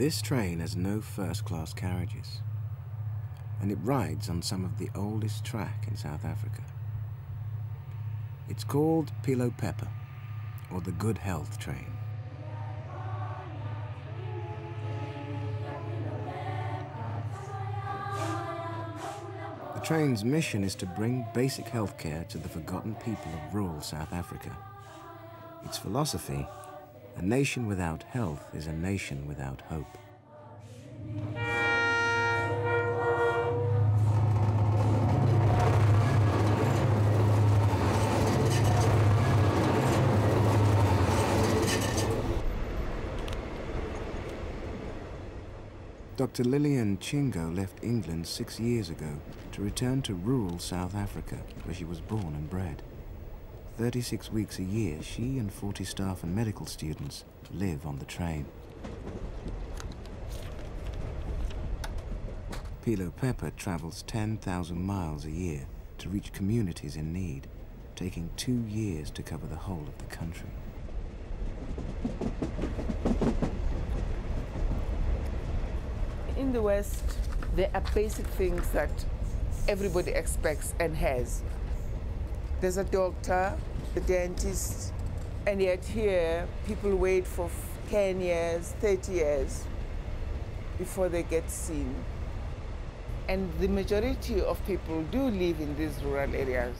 This train has no first-class carriages, and it rides on some of the oldest track in South Africa. It's called Phelophepa, or the Good Health Train. The train's mission is to bring basic healthcare to the forgotten people of rural South Africa. Its philosophy: a nation without health is a nation without hope. Dr. Lillian Chingo left England 6 years ago to return to rural South Africa, where she was born and bred. 36 weeks a year, she and 40 staff and medical students live on the train. Phelophepa travels 10,000 miles a year to reach communities in need, taking 2 years to cover the whole of the country. In the West, there are basic things that everybody expects and has. There's a doctor, a dentist, and yet here people wait for 10 years, 30 years before they get seen. And the majority of people do live in these rural areas.